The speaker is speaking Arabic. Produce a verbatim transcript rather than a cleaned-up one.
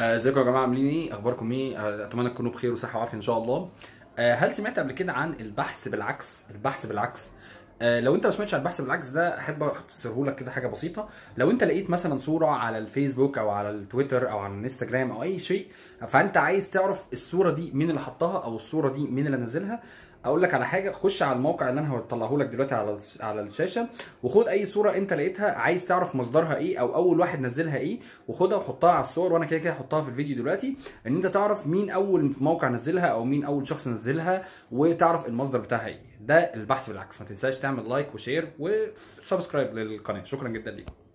ازيكم آه يا جماعه، عاملين ايه؟ اخباركم ايه؟ آه اتمنى تكونوا بخير وصحه وعافيه ان شاء الله. آه هل سمعت قبل كده عن البحث بالعكس؟ البحث بالعكس آه لو انت ما سمعتش عن البحث بالعكس ده احب اختصره لك كده حاجه بسيطه. لو انت لقيت مثلا صوره على الفيسبوك او على التويتر او على الانستجرام او اي شيء، فانت عايز تعرف الصوره دي مين اللي حطها او الصوره دي مين اللي نزلها، اقول لك على حاجه. خش على الموقع اللي انا هطلعه لك دلوقتي على على الشاشه، وخد اي صوره انت لقيتها عايز تعرف مصدرها ايه او اول واحد نزلها ايه، وخدها وحطها على الصور، وانا كده كده هحطها في الفيديو دلوقتي، ان انت تعرف مين اول موقع نزلها او مين اول شخص نزلها وتعرف المصدر بتاعها ايه. ده البحث بالعكس. ما تنساش تعمل لايك وشير وسبسكرايب للقناه. شكرا جدا ليك.